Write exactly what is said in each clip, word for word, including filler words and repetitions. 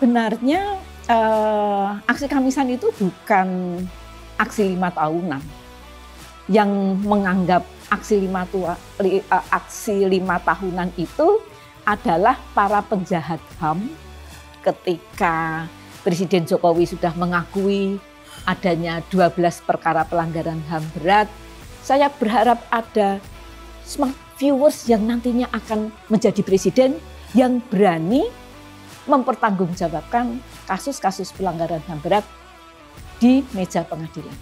sebenarnya eh, aksi Kamisan itu bukan aksi lima tahunan yang menganggap aksi lima tua, li, aksi lima tahunan itu adalah para penjahat H A M ketika Presiden Jokowi sudah mengakui adanya dua belas perkara pelanggaran H A M berat. Saya berharap ada smart viewers yang nantinya akan menjadi presiden yang berani mempertanggungjawabkan kasus-kasus pelanggaran H A M berat di meja pengadilan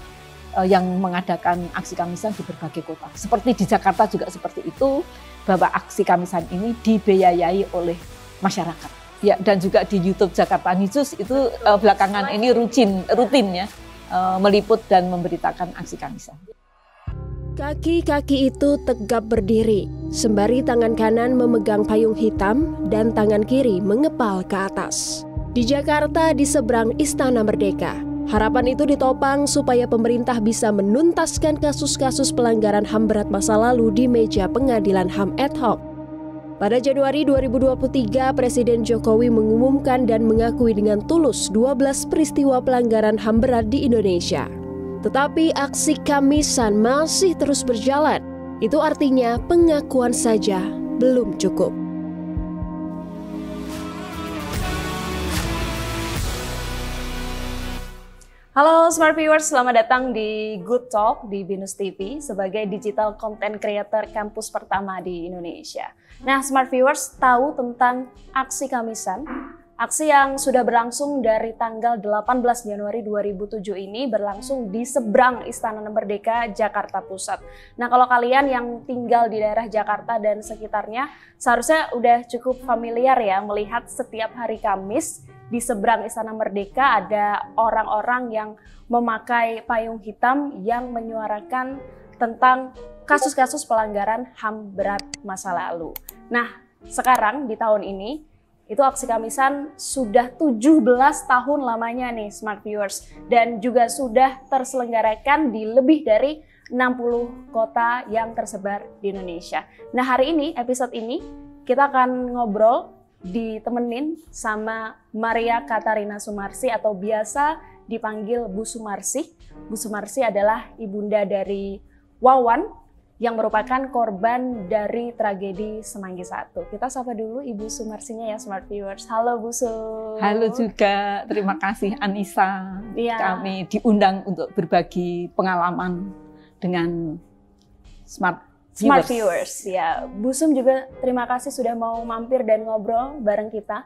yang mengadakan aksi Kamisan di berbagai kota. Seperti di Jakarta juga seperti itu, bahwa aksi Kamisan ini dibiayai oleh masyarakat. Ya, dan juga di YouTube Jakarta News itu uh, belakangan ini rutin, rutin ya, uh, meliput dan memberitakan aksi Kamisan. Kaki-kaki itu tegap berdiri, sembari tangan kanan memegang payung hitam dan tangan kiri mengepal ke atas. Di Jakarta di seberang Istana Merdeka, harapan itu ditopang supaya pemerintah bisa menuntaskan kasus-kasus pelanggaran H A M berat masa lalu di meja pengadilan H A M ad hoc. Pada Januari dua ribu dua puluh tiga, Presiden Jokowi mengumumkan dan mengakui dengan tulus dua belas peristiwa pelanggaran H A M berat di Indonesia. Tetapi aksi Kamisan masih terus berjalan. Itu artinya pengakuan saja belum cukup. Halo Smart Viewers, selamat datang di Good Talk di Binus T V sebagai digital content creator kampus pertama di Indonesia. Nah, Smart Viewers tahu tentang aksi Kamisan. Aksi yang sudah berlangsung dari tanggal delapan belas Januari dua ribu tujuh ini berlangsung di seberang Istana Merdeka, Jakarta Pusat. Nah, kalau kalian yang tinggal di daerah Jakarta dan sekitarnya, seharusnya udah cukup familiar ya melihat setiap hari Kamis di seberang Istana Merdeka ada orang-orang yang memakai payung hitam yang menyuarakan tentang kasus-kasus pelanggaran H A M berat masa lalu. Nah, sekarang di tahun ini, itu aksi Kamisan sudah tujuh belas tahun lamanya nih Smart Viewers, dan juga sudah terselenggarakan di lebih dari enam puluh kota yang tersebar di Indonesia. Nah, hari ini episode ini kita akan ngobrol ditemenin sama Maria Katarina Sumarsih atau biasa dipanggil Bu Sumarsih. Bu Sumarsih adalah ibunda dari Wawan yang merupakan korban dari tragedi Semanggi satu. Kita sapa dulu Ibu Sumarsihnya ya Smart Viewers. Halo Bu Su. Halo juga, terima kasih Anissa. Ya. Kami diundang untuk berbagi pengalaman dengan Smart Viewers. Smart Viewers ya. Bu Sum juga terima kasih sudah mau mampir dan ngobrol bareng kita.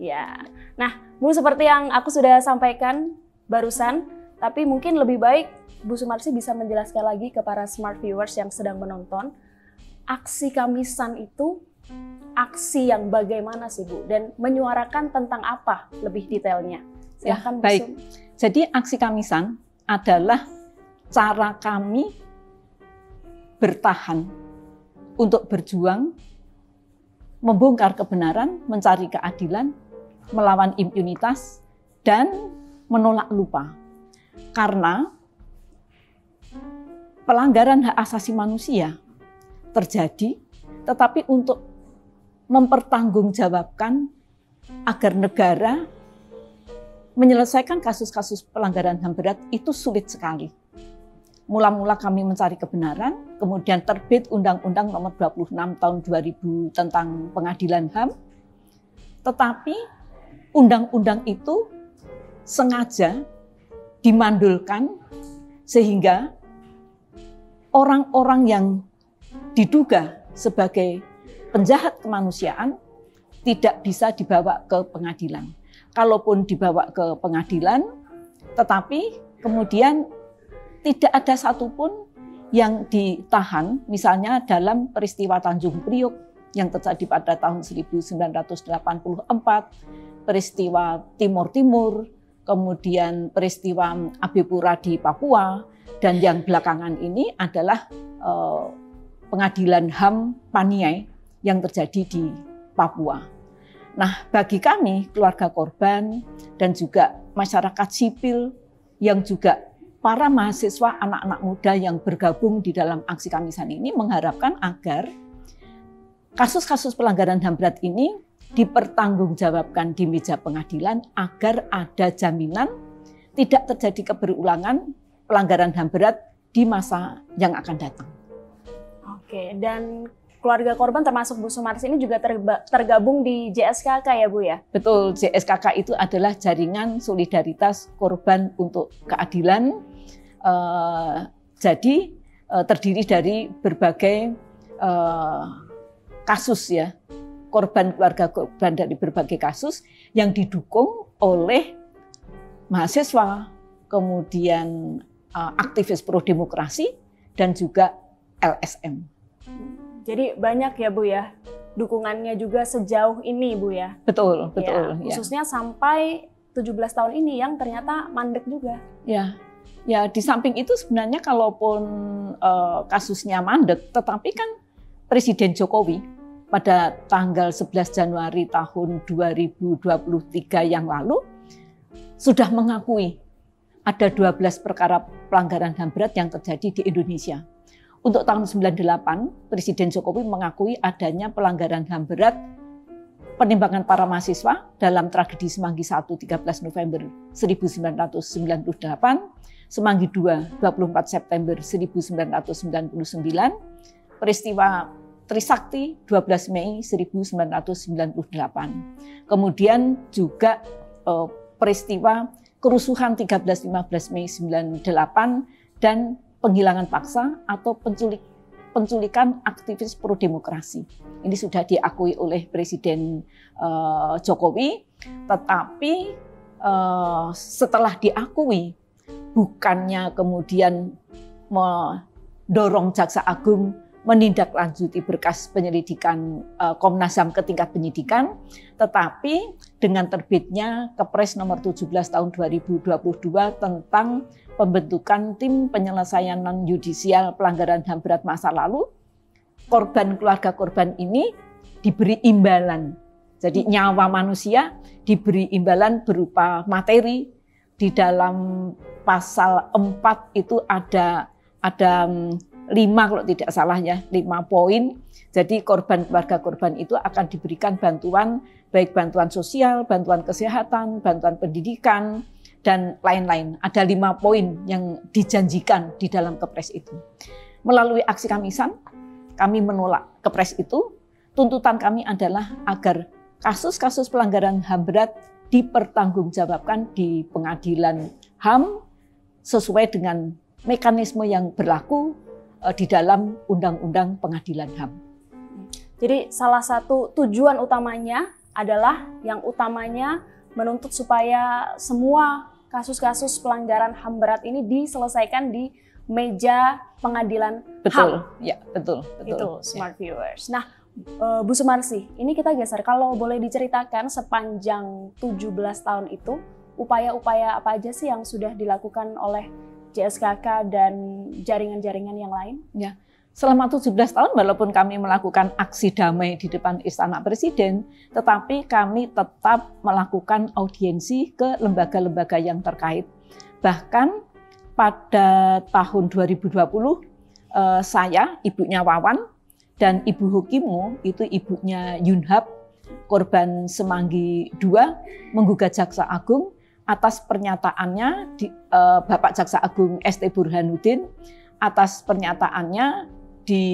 Ya. Nah, Bu, seperti yang aku sudah sampaikan barusan, tapi mungkin lebih baik Bu Sumarsih bisa menjelaskan lagi ke para Smart Viewers yang sedang menonton, aksi Kamisan itu aksi yang bagaimana sih Bu? Dan menyuarakan tentang apa lebih detailnya? Silahkan ya, Bu Sum. Jadi aksi Kamisan adalah cara kami bertahan untuk berjuang, membongkar kebenaran, mencari keadilan, melawan impunitas, dan menolak lupa. Karena pelanggaran hak asasi manusia terjadi, tetapi untuk mempertanggungjawabkan agar negara menyelesaikan kasus-kasus pelanggaran H A M berat itu sulit sekali. Mula-mula kami mencari kebenaran, kemudian terbit Undang-Undang Nomor dua puluh enam tahun dua ribu tentang Pengadilan H A M. Tetapi undang-undang itu sengaja dimandulkan sehingga orang-orang yang diduga sebagai penjahat kemanusiaan tidak bisa dibawa ke pengadilan. Kalaupun dibawa ke pengadilan, tetapi kemudian tidak ada satupun yang ditahan, misalnya dalam peristiwa Tanjung Priok yang terjadi pada tahun seribu sembilan ratus delapan puluh empat, peristiwa Timur Timur, kemudian peristiwa Abepura di Papua, dan yang belakangan ini adalah eh, pengadilan H A M Paniai yang terjadi di Papua. Nah, bagi kami keluarga korban dan juga masyarakat sipil yang juga para mahasiswa anak-anak muda yang bergabung di dalam aksi Kamisan ini mengharapkan agar kasus-kasus pelanggaran H A M berat ini dipertanggungjawabkan di meja pengadilan agar ada jaminan tidak terjadi keberulangan pelanggaran H A M berat di masa yang akan datang. Oke, dan keluarga korban termasuk Bu Sumarsih ini juga tergabung di J S K K ya Bu ya? Betul, J S K K itu adalah jaringan solidaritas korban untuk keadilan. Uh, jadi uh, terdiri dari berbagai uh, kasus ya, korban keluarga korban dari berbagai kasus yang didukung oleh mahasiswa, kemudian uh, aktivis pro demokrasi dan juga L S M. Jadi banyak ya Bu ya, dukungannya juga sejauh ini Bu ya? Betul, betul. Ya, khususnya ya. Sampai tujuh belas tahun ini yang ternyata mandek juga. Ya, ya di samping itu sebenarnya kalaupun eh, kasusnya mandek, tetapi kan Presiden Jokowi pada tanggal sebelas Januari tahun dua ribu dua puluh tiga yang lalu sudah mengakui ada dua belas perkara pelanggaran H A M berat yang terjadi di Indonesia. Untuk tahun sembilan puluh delapan, Presiden Jokowi mengakui adanya pelanggaran H A M berat penembakan para mahasiswa dalam tragedi Semanggi satu tiga belas November seribu sembilan ratus sembilan puluh delapan, Semanggi dua dua puluh empat September seribu sembilan ratus sembilan puluh sembilan, peristiwa Trisakti dua belas Mei seribu sembilan ratus sembilan puluh delapan. Kemudian juga eh, peristiwa kerusuhan tiga belas lima belas Mei sembilan puluh delapan dan penghilangan paksa atau penculik, penculikan aktivis pro-demokrasi. Ini sudah diakui oleh Presiden uh, Jokowi, tetapi uh, setelah diakui, bukannya kemudian mendorong Jaksa Agung menindaklanjuti berkas penyelidikan uh, Komnas H A M ke tingkat penyidikan, tetapi dengan terbitnya Kepres nomor tujuh belas tahun dua ribu dua puluh dua tentang pembentukan tim penyelesaian non-yudisial pelanggaran H A M berat masa lalu, korban keluarga korban ini diberi imbalan. Jadi nyawa manusia diberi imbalan berupa materi. Di dalam pasal empat itu ada ada lima kalau tidak salah ya, lima poin. Jadi korban keluarga korban itu akan diberikan bantuan, baik bantuan sosial, bantuan kesehatan, bantuan pendidikan, dan lain-lain. Ada lima poin yang dijanjikan di dalam Kepres itu. Melalui aksi Kamisan, kami menolak Kepres itu. Tuntutan kami adalah agar kasus-kasus pelanggaran H A M berat dipertanggungjawabkan di pengadilan H A M sesuai dengan mekanisme yang berlaku di dalam Undang-Undang Pengadilan H A M. Jadi salah satu tujuan utamanya adalah yang utamanya menuntut supaya semua kasus-kasus pelanggaran H A M berat ini diselesaikan di meja pengadilan betul, H A M. Ya, betul, betul. Itu smart ya. Viewers. Nah, Bu Sumarsih, ini kita geser. Kalau boleh diceritakan sepanjang tujuh belas tahun itu, upaya-upaya apa aja sih yang sudah dilakukan oleh J S K K dan jaringan-jaringan yang lain? Ya. Selama tujuh belas tahun, walaupun kami melakukan aksi damai di depan Istana Presiden, tetapi kami tetap melakukan audiensi ke lembaga-lembaga yang terkait. Bahkan pada tahun dua ribu dua puluh, saya, ibunya Wawan, dan Ibu Hukimo, itu ibunya Yunhab, korban Semanggi dua, menggugat Jaksa Agung atas pernyataannya di, eh, Bapak Jaksa Agung S T Burhanuddin, atas pernyataannya di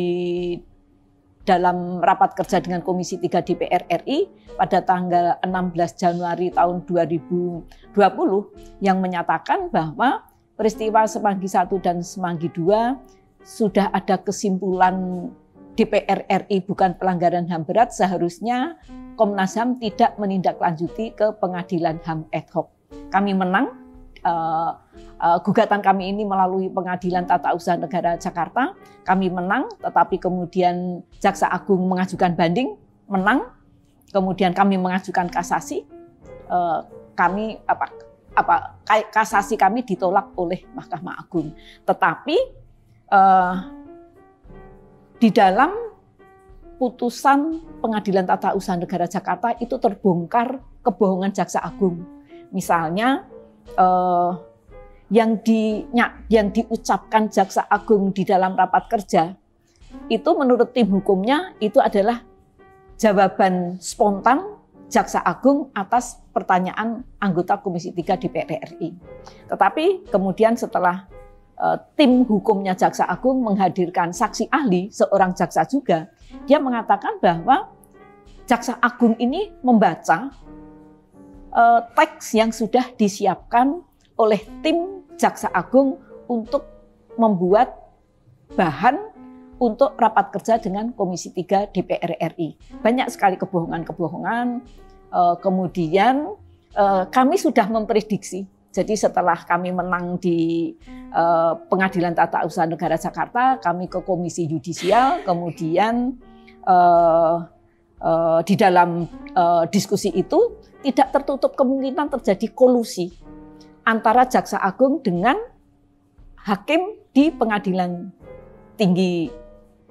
dalam rapat kerja dengan Komisi tiga D P R R I pada tanggal enam belas Januari tahun dua ribu dua puluh yang menyatakan bahwa peristiwa Semanggi satu dan Semanggi dua sudah ada kesimpulan D P R R I bukan pelanggaran H A M berat, seharusnya Komnas H A M tidak menindaklanjuti ke pengadilan H A M ad hoc. Kami menang. Uh, Uh, gugatan kami ini melalui Pengadilan Tata Usaha Negara Jakarta, kami menang, tetapi kemudian Jaksa Agung mengajukan banding, menang, kemudian kami mengajukan kasasi, uh, kami apa apa kasasi kami ditolak oleh Mahkamah Agung, tetapi uh, di dalam putusan Pengadilan Tata Usaha Negara Jakarta itu terbongkar kebohongan Jaksa Agung, misalnya. Uh, Yang, di, yang diucapkan Jaksa Agung di dalam rapat kerja, itu menurut tim hukumnya itu adalah jawaban spontan Jaksa Agung atas pertanyaan anggota Komisi tiga D P R R I. Tetapi kemudian setelah e, tim hukumnya Jaksa Agung menghadirkan saksi ahli, seorang jaksa juga, dia mengatakan bahwa Jaksa Agung ini membaca e, teks yang sudah disiapkan oleh tim Jaksa Agung untuk membuat bahan untuk rapat kerja dengan Komisi tiga D P R R I. Banyak sekali kebohongan-kebohongan, kemudian kami sudah memprediksi. Jadi setelah kami menang di Pengadilan Tata Usaha Negara Jakarta, kami ke Komisi Yudisial, kemudian di dalam diskusi itu tidak tertutup kemungkinan terjadi kolusi antara Jaksa Agung dengan hakim di Pengadilan Tinggi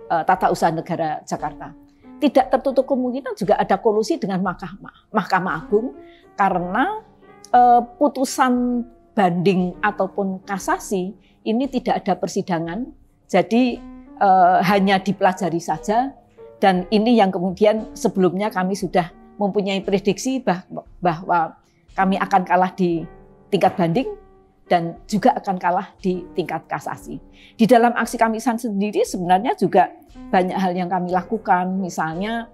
Tata Usaha Negara Jakarta. Tidak tertutup kemungkinan juga ada kolusi dengan Mahkamah, Mahkamah Agung, karena eh, putusan banding ataupun kasasi ini tidak ada persidangan, jadi eh, hanya dipelajari saja, dan ini yang kemudian sebelumnya kami sudah mempunyai prediksi bah bahwa kami akan kalah di tingkat banding, dan juga akan kalah di tingkat kasasi. Di dalam aksi Kamisan sendiri sebenarnya juga banyak hal yang kami lakukan. Misalnya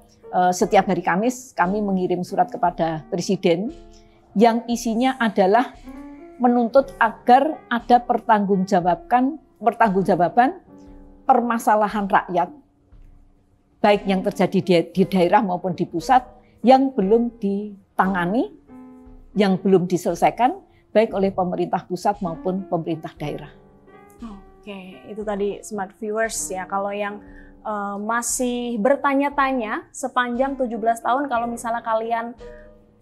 setiap hari Kamis kami mengirim surat kepada Presiden yang isinya adalah menuntut agar ada pertanggungjawaban, pertanggungjawaban permasalahan rakyat, baik yang terjadi di daerah maupun di pusat, yang belum ditangani, yang belum diselesaikan, baik oleh pemerintah pusat maupun pemerintah daerah. Oke, itu tadi Smart Viewers ya. Kalau yang uh, masih bertanya-tanya sepanjang tujuh belas tahun, kalau misalnya kalian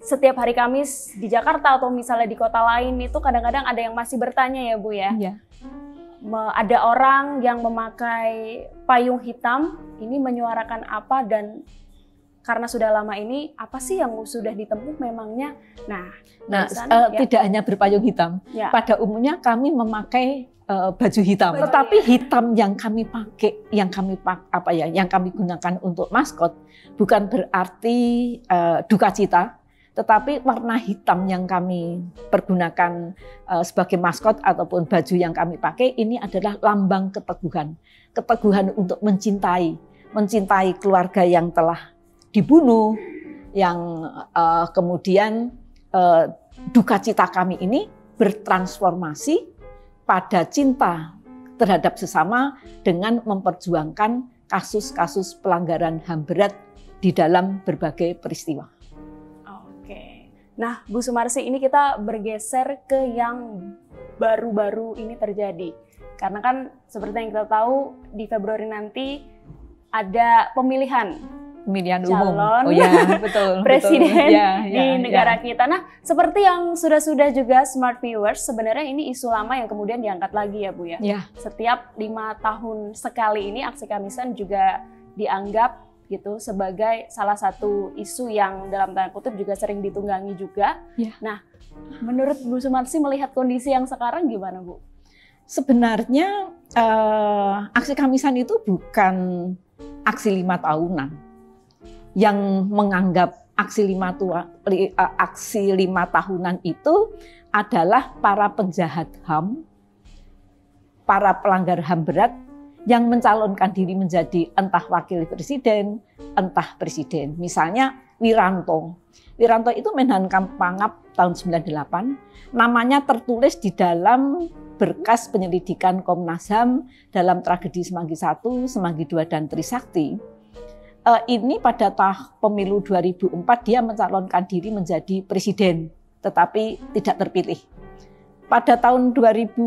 setiap hari Kamis di Jakarta atau misalnya di kota lain itu kadang-kadang ada yang masih bertanya ya Bu ya? Iya. Ada orang yang memakai payung hitam ini menyuarakan apa, dan karena sudah lama ini, apa sih yang sudah ditempuh memangnya? Nah, nah uh, ya. Tidak hanya berpayung hitam. Ya. Pada umumnya kami memakai uh, baju hitam. Baju, Tetapi ya. hitam yang kami pakai, yang kami pak, apa ya, yang kami gunakan untuk maskot, bukan berarti uh, duka cita. Tetapi warna hitam yang kami pergunakan uh, sebagai maskot ataupun baju yang kami pakai ini adalah lambang keteguhan, keteguhan untuk mencintai, mencintai keluarga yang telah dibunuh, yang uh, kemudian uh, duka cita kami ini bertransformasi pada cinta terhadap sesama dengan memperjuangkan kasus-kasus pelanggaran H A M berat di dalam berbagai peristiwa. Oke, nah Bu Sumarsih, ini kita bergeser ke yang baru-baru ini terjadi. Karena kan seperti yang kita tahu, di Februari nanti ada pemilihan pemilihan umum, calon oh, ya, betul, presiden betul. Ya, ya, di negara ya. kita. Nah, seperti yang sudah-sudah juga Smart Viewers, sebenarnya ini isu lama yang kemudian diangkat lagi ya Bu ya. ya. Setiap lima tahun sekali ini aksi Kamisan juga dianggap gitu sebagai salah satu isu yang dalam tanda kutip juga sering ditunggangi juga. Ya. Nah, menurut Bu Sumarsih melihat kondisi yang sekarang gimana Bu? Sebenarnya eh, aksi Kamisan itu bukan aksi lima tahunan. Yang menganggap aksi lima, tua, li, uh, aksi lima tahunan itu adalah para penjahat H A M, para pelanggar H A M berat yang mencalonkan diri menjadi entah wakil presiden, entah presiden. Misalnya Wiranto. Wiranto itu Menhan Pangap tahun sembilan delapan, namanya tertulis di dalam berkas penyelidikan Komnas H A M dalam tragedi Semanggi satu, Semanggi dua, dan Trisakti. Uh, ini pada tahun pemilu dua ribu empat dia mencalonkan diri menjadi presiden, tetapi tidak terpilih. Pada tahun dua ribu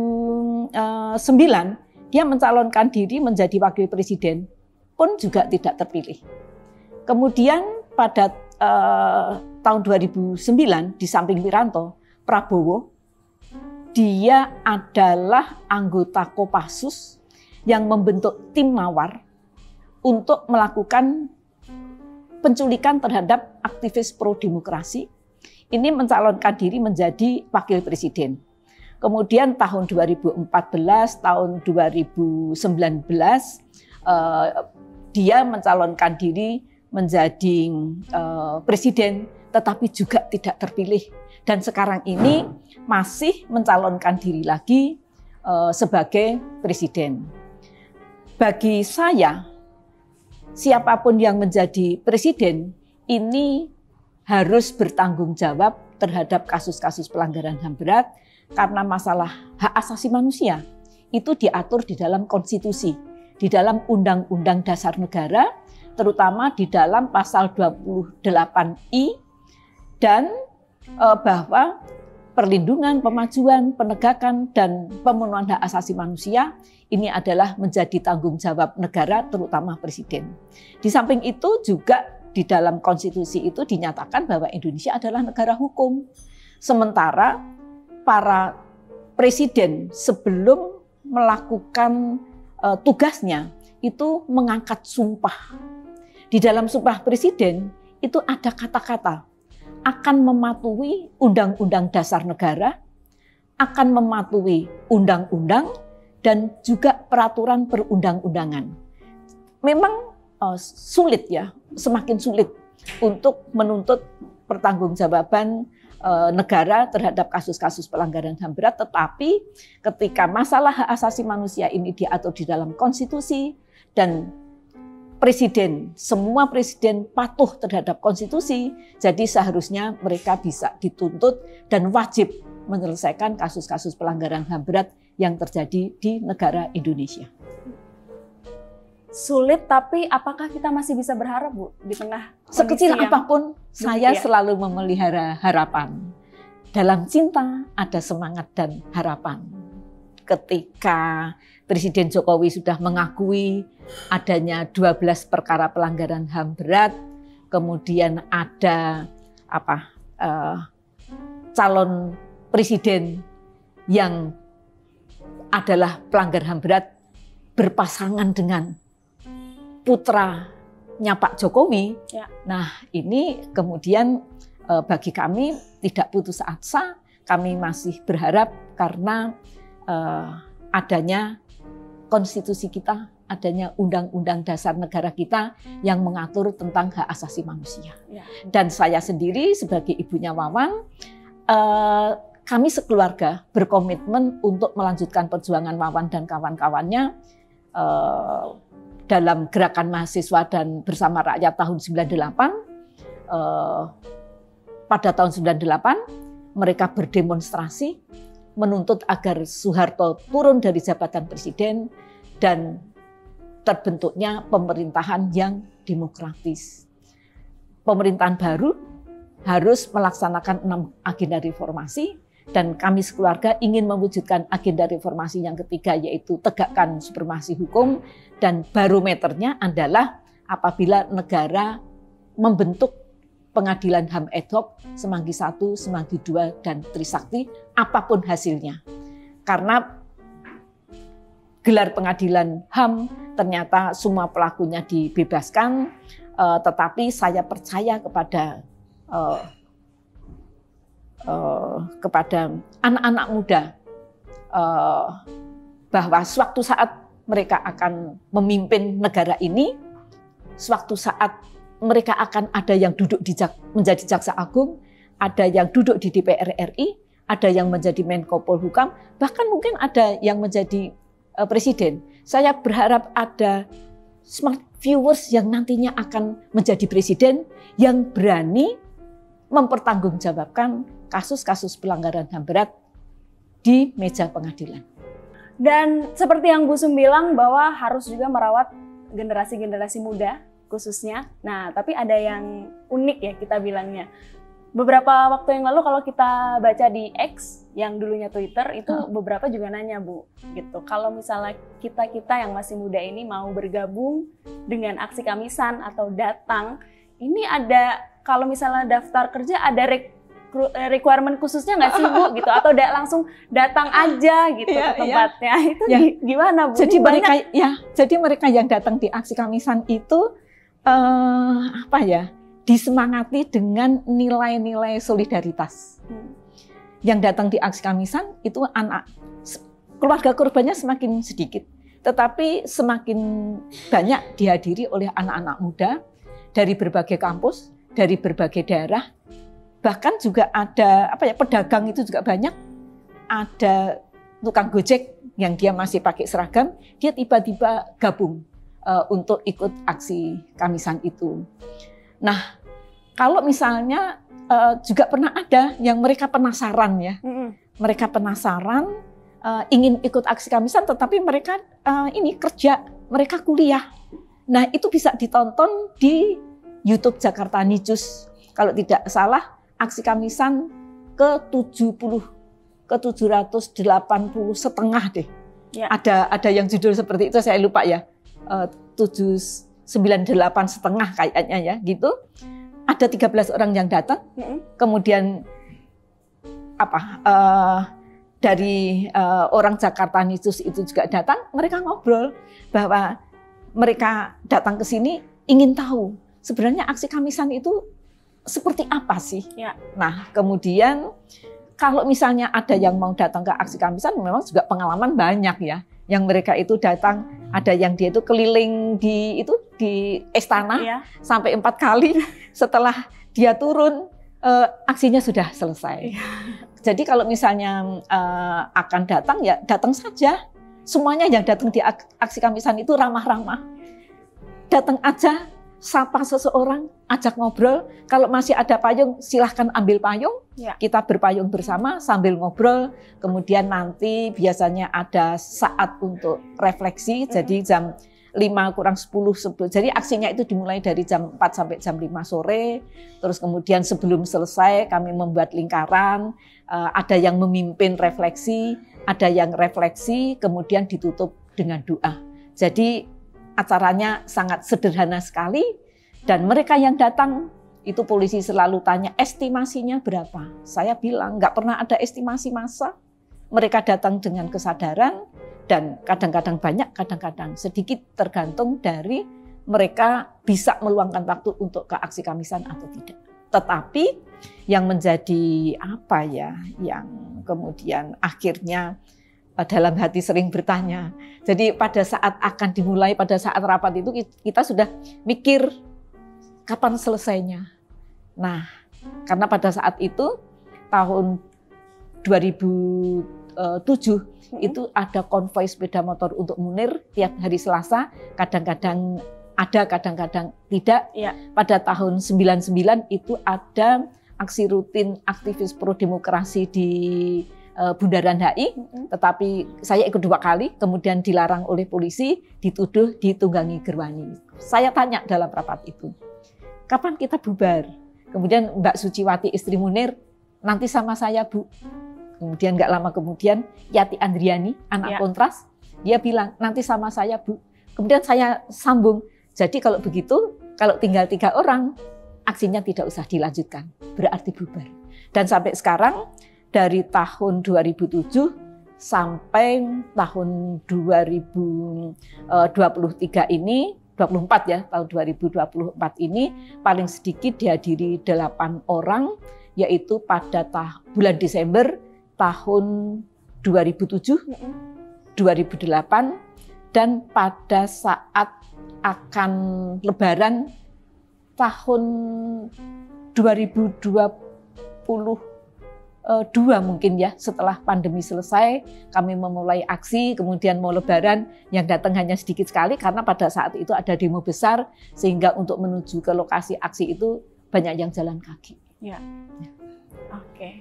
sembilan dia mencalonkan diri menjadi wakil presiden, pun juga tidak terpilih. Kemudian pada uh, tahun dua ribu sembilan di samping Wiranto, Prabowo, dia adalah anggota Kopassus yang membentuk tim mawar untuk melakukan penculikan terhadap aktivis pro-demokrasi, ini mencalonkan diri menjadi wakil presiden. Kemudian tahun dua ribu empat belas, tahun dua ribu sembilan belas, eh, dia mencalonkan diri menjadi eh, presiden, tetapi juga tidak terpilih. Dan sekarang ini masih mencalonkan diri lagi uh, sebagai presiden. Bagi saya, siapapun yang menjadi presiden ini harus bertanggung jawab terhadap kasus-kasus pelanggaran H A M berat, karena masalah hak asasi manusia itu diatur di dalam konstitusi, di dalam Undang-Undang Dasar Negara, terutama di dalam pasal dua puluh delapan I, dan eh, bahwa perlindungan, pemajuan, penegakan, dan pemenuhan hak asasi manusia ini adalah menjadi tanggung jawab negara, terutama presiden. Di samping itu juga di dalam konstitusi itu dinyatakan bahwa Indonesia adalah negara hukum. Sementara para presiden sebelum melakukan uh, tugasnya itu mengangkat sumpah. Di dalam sumpah presiden itu ada kata-kata akan mematuhi Undang-Undang Dasar Negara, akan mematuhi undang-undang, dan juga peraturan perundang-undangan. Memang uh, sulit ya, semakin sulit untuk menuntut pertanggungjawaban e, negara terhadap kasus-kasus pelanggaran H A M berat, tetapi ketika masalah hak asasi manusia ini diatur di dalam konstitusi dan presiden, semua presiden patuh terhadap konstitusi, jadi seharusnya mereka bisa dituntut dan wajib menyelesaikan kasus-kasus pelanggaran H A M berat yang terjadi di negara Indonesia. Sulit, tapi apakah kita masih bisa berharap, Bu, di tengah sekecil yang apapun? Saya ya. selalu memelihara harapan. Dalam cinta ada semangat dan harapan. Ketika Presiden Jokowi sudah mengakui adanya dua belas perkara pelanggaran H A M berat, kemudian ada apa eh, calon presiden yang adalah pelanggar H A M berat berpasangan dengan putranya Pak Jokowi, ya. Nah ini kemudian eh, bagi kami tidak putus asa, kami masih berharap karena eh, adanya konstitusi kita, adanya Undang-Undang Dasar Negara kita yang mengatur tentang hak asasi manusia. Ya. Dan saya sendiri sebagai ibunya Wawan, eh, kami sekeluarga berkomitmen untuk melanjutkan perjuangan Wawan dan kawan-kawannya eh, dalam gerakan mahasiswa dan bersama rakyat tahun sembilan delapan, eh, pada tahun sembilan delapan mereka berdemonstrasi menuntut agar Soeharto turun dari jabatan presiden dan terbentuknya pemerintahan yang demokratis. Pemerintahan baru harus melaksanakan enam agenda reformasi, dan kami sekeluarga ingin mewujudkan agenda reformasi yang ketiga, yaitu tegakkan supremasi hukum, dan barometernya adalah apabila negara membentuk pengadilan H A M ad hoc, Semanggi satu, Semanggi dua, dan Trisakti, apapun hasilnya. Karena gelar pengadilan H A M ternyata semua pelakunya dibebaskan, eh, tetapi saya percaya kepada eh, Uh, kepada anak-anak muda uh, bahwa suatu saat mereka akan memimpin negara ini, suatu saat mereka akan ada yang duduk di jak, menjadi jaksa agung, ada yang duduk di D P R R I, ada yang menjadi Menko Polhukam, bahkan mungkin ada yang menjadi uh, presiden. Saya berharap ada smart viewers yang nantinya akan menjadi presiden yang berani mempertanggungjawabkan kasus-kasus pelanggaran H A M berat di meja pengadilan. Dan seperti yang Bu Sum bilang bahwa harus juga merawat generasi-generasi muda khususnya. Nah, tapi ada yang unik ya kita bilangnya. Beberapa waktu yang lalu kalau kita baca di X yang dulunya Twitter itu hmm. beberapa juga nanya, Bu, gitu. Kalau misalnya kita-kita yang masih muda ini mau bergabung dengan aksi Kamisan atau datang, ini ada kalau misalnya daftar kerja ada rek requirement khususnya nggak sih, Bu, gitu, atau udah langsung datang aja gitu ya, ke tempatnya ya. Itu ya. Gimana, Bu? Jadi mereka ya, jadi mereka yang datang di aksi Kamisan itu eh, apa ya, disemangati dengan nilai-nilai solidaritas. Hmm. Yang datang di aksi Kamisan itu anak keluarga korbannya semakin sedikit, tetapi semakin banyak dihadiri oleh anak-anak muda dari berbagai kampus, dari berbagai daerah, bahkan juga ada apa ya pedagang itu juga banyak, ada tukang gojek yang dia masih pakai seragam, dia tiba-tiba gabung uh, untuk ikut aksi Kamisan itu. Nah, kalau misalnya uh, juga pernah ada yang mereka penasaran ya, mm-hmm. mereka penasaran uh, ingin ikut aksi Kamisan, tetapi mereka uh, ini kerja, mereka kuliah. Nah, itu bisa ditonton di YouTube Jakarta News. Kalau tidak salah, aksi Kamisan ke tujuh puluh ke tujuh ratus delapan puluh setengah deh. Ya. Ada ada yang judul seperti itu, saya lupa ya. tujuh sembilan delapan setengah kayaknya ya, gitu. Ada tiga belas orang yang datang. Mm-hmm. Kemudian apa? Uh, dari uh, orang Jakarta News itu juga datang, mereka ngobrol bahwa mereka datang ke sini ingin tahu sebenarnya aksi Kamisan itu seperti apa sih? Ya. Nah, kemudian kalau misalnya ada yang mau datang ke aksi Kamisan, memang juga pengalaman banyak ya. Yang mereka itu datang, ada yang dia itu keliling di itu di istana ya. Sampai empat kali. Setelah dia turun, eh, aksinya sudah selesai. Ya. Jadi kalau misalnya eh, akan datang ya datang saja. Semuanya yang datang di aksi Kamisan itu ramah-ramah. Datang aja, sapa seseorang, ajak ngobrol. Kalau masih ada payung, silahkan ambil payung. Ya. Kita berpayung bersama sambil ngobrol. Kemudian nanti biasanya ada saat untuk refleksi. Mm-hmm. Jadi jam lima kurang sepuluh. Jadi aksinya itu dimulai dari jam empat sampai jam lima sore. Terus kemudian sebelum selesai kami membuat lingkaran. Ada yang memimpin refleksi. Ada yang refleksi, kemudian ditutup dengan doa. Jadi acaranya sangat sederhana sekali, dan mereka yang datang itu polisi selalu tanya estimasinya berapa. Saya bilang nggak pernah ada estimasi massa. Mereka datang dengan kesadaran dan kadang-kadang banyak, kadang-kadang sedikit, tergantung dari mereka bisa meluangkan waktu untuk ke aksi Kamisan atau tidak. Tetapi yang menjadi apa ya, yang kemudian akhirnya dalam hati sering bertanya. Jadi pada saat akan dimulai, pada saat rapat itu kita sudah mikir kapan selesainya. Nah, karena pada saat itu tahun dua ribu tujuh hmm. itu ada konvoi sepeda motor untuk Munir tiap hari Selasa, kadang-kadang ada, kadang-kadang tidak. Ya. Pada tahun sembilan puluh sembilan itu ada aksi rutin aktivis pro demokrasi di Bundaran H I, tetapi saya ikut dua kali, kemudian dilarang oleh polisi, dituduh ditunggangi gerwani. Saya tanya dalam rapat itu, kapan kita bubar? Kemudian Mbak Suciwati, istri Munir, nanti sama saya Bu. Kemudian nggak lama kemudian Yati Andriani, anak ya. Kontras, dia bilang nanti sama saya Bu. Kemudian saya sambung, jadi kalau begitu, kalau tinggal tiga orang, aksinya tidak usah dilanjutkan, berarti bubar. Dan sampai sekarang, dari tahun dua ribu tujuh sampai tahun dua ribu dua puluh tiga ini, dua puluh empat ya, tahun dua ribu dua puluh empat ini paling sedikit dihadiri delapan orang, yaitu pada tah bulan Desember tahun dua ribu tujuh, dua ribu delapan, dan pada saat akan Lebaran tahun dua ribu dua puluh dua mungkin ya, setelah pandemi selesai kami memulai aksi, kemudian mau Lebaran yang datang hanya sedikit sekali karena pada saat itu ada demo besar, sehingga untuk menuju ke lokasi aksi itu banyak yang jalan kaki. Ya, ya. Oke, okay.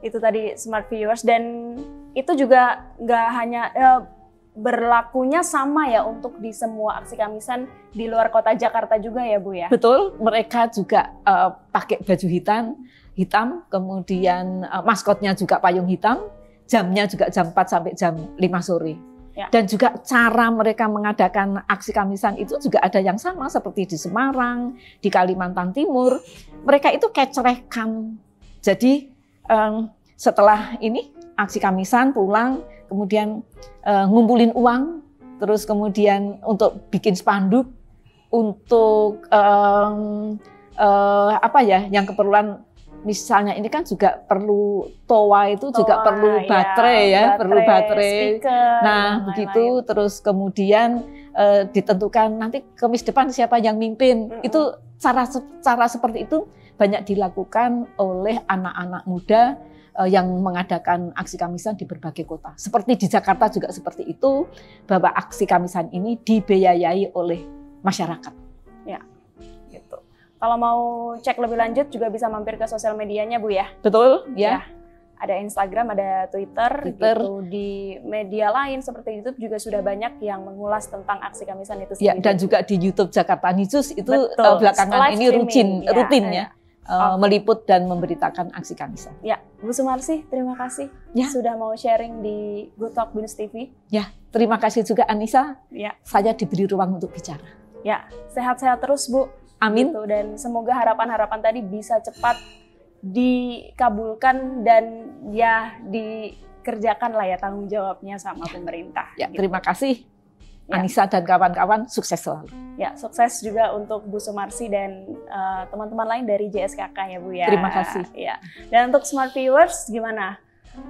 Itu tadi Smart Viewers, dan itu juga nggak hanya eh, berlakunya sama ya untuk di semua aksi Kamisan di luar kota Jakarta juga ya Bu ya? Betul, mereka juga eh, pakai baju hitam. hitam, kemudian uh, maskotnya juga payung hitam, jamnya juga jam empat sampai jam lima sore. Ya. Dan juga cara mereka mengadakan aksi Kamisan itu juga ada yang sama seperti di Semarang, di Kalimantan Timur. Mereka itu kecerekan. Jadi um, setelah ini aksi Kamisan pulang, kemudian uh, ngumpulin uang, terus kemudian untuk bikin spanduk, untuk um, uh, apa ya, yang keperluan misalnya ini kan juga perlu toa itu toa, juga perlu baterai ya, ya baterai, perlu baterai. Speaker, nah lain begitu lain. Terus kemudian eh, ditentukan nanti Kamis depan siapa yang mimpin. Mm-mm. Itu cara cara seperti itu banyak dilakukan oleh anak-anak muda eh, yang mengadakan aksi Kamisan di berbagai kota. Seperti di Jakarta juga seperti itu, bahwa aksi Kamisan ini dibiayai oleh masyarakat. Ya. Kalau mau cek lebih lanjut juga bisa mampir ke sosial medianya, Bu ya. Betul, ya. ya. Ada Instagram, ada Twitter, Twitter. Gitu. Di media lain seperti YouTube juga sudah banyak yang mengulas tentang aksi Kamisan itu sendiri. Ya, dan juga di YouTube Jakarta News itu Betul. belakangan Live ini rutin, ya. rutin ya, okay. meliput dan memberitakan aksi Kamisan. Ya, Bu Sumarsih, terima kasih ya. Sudah mau sharing di Good Talk Binus T V. Ya, terima kasih juga Anissa. Ya, saya diberi ruang untuk bicara. Ya, sehat-sehat terus, Bu. Amin. Gitu. Dan semoga harapan-harapan tadi bisa cepat dikabulkan dan ya dikerjakan lah ya tanggung jawabnya sama pemerintah. Ya, gitu. Terima kasih ya. Anissa dan kawan-kawan, sukses selalu. Ya, sukses juga untuk Bu Sumarsih dan teman-teman uh, lain dari J S K K ya Bu ya. Terima kasih. Ya. Dan untuk Smart Viewers gimana?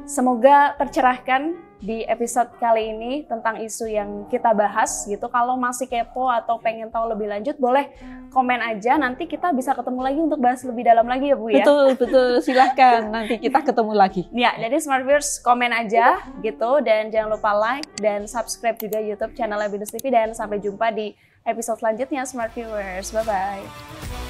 Semoga tercerahkan di episode kali ini tentang isu yang kita bahas gitu. Kalau masih kepo atau pengen tahu lebih lanjut boleh komen aja, nanti kita bisa ketemu lagi untuk bahas lebih dalam lagi ya Bu ya. Betul, betul. Silahkan nanti kita ketemu lagi. Ya, jadi Smart Viewers komen aja gitu dan jangan lupa like dan subscribe juga YouTube channelnya Binus T V dan sampai jumpa di episode selanjutnya Smart Viewers. Bye-bye.